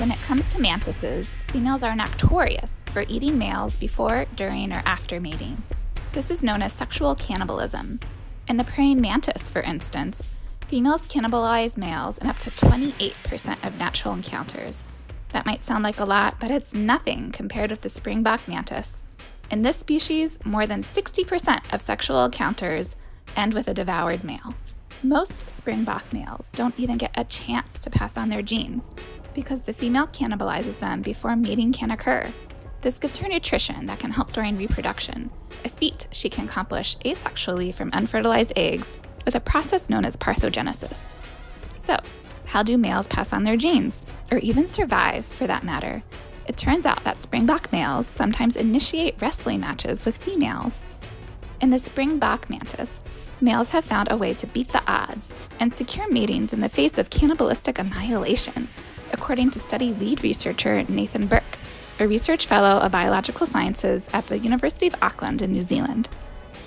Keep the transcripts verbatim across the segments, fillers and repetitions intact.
When it comes to mantises, females are notorious for eating males before, during, or after mating. This is known as sexual cannibalism. In the praying mantis, for instance, females cannibalize males in up to twenty-eight percent of natural encounters. That might sound like a lot, but it's nothing compared with the springbok mantis. In this species, more than sixty percent of sexual encounters end with a devoured male. Most springbok males don't even get a chance to pass on their genes because the female cannibalizes them before mating can occur. This gives her nutrition that can help during reproduction, a feat she can accomplish asexually from unfertilized eggs with a process known as parthenogenesis. So, how do males pass on their genes, or even survive for that matter? It turns out that springbok males sometimes initiate wrestling matches with females. In the springbok mantis, males have found a way to beat the odds and secure matings in the face of cannibalistic annihilation, according to study lead researcher Nathan Burke, a research fellow of biological sciences at the University of Auckland in New Zealand.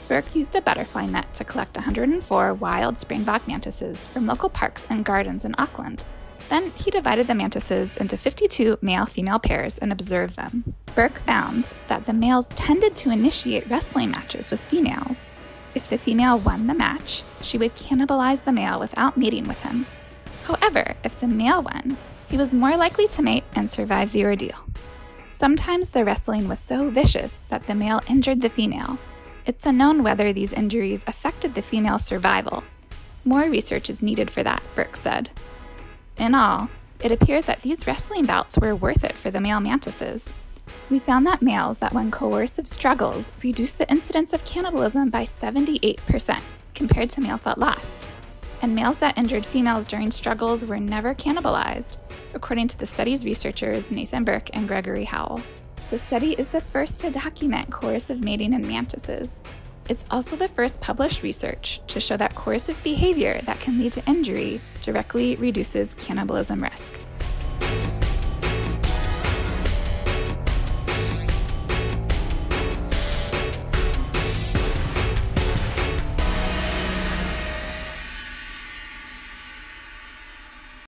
Burke used a butterfly net to collect one hundred and four wild springbok mantises from local parks and gardens in Auckland. Then he divided the mantises into fifty-two male-female pairs and observed them. Burke found that the males tended to initiate wrestling matches with females. If the female won the match, she would cannibalize the male without mating with him. However, if the male won, he was more likely to mate and survive the ordeal. Sometimes the wrestling was so vicious that the male injured the female. It's unknown whether these injuries affected the female's survival. More research is needed for that, Burke said. In all, it appears that these wrestling bouts were worth it for the male mantises. We found that males that won coercive struggles reduced the incidence of cannibalism by seventy-eight percent compared to males that lost, and males that injured females during struggles were never cannibalized, according to the study's researchers Nathan Burke and Gregory Howell. The study is the first to document coercive mating in mantises. It's also the first published research to show that coercive behavior that can lead to injury directly reduces cannibalism risk.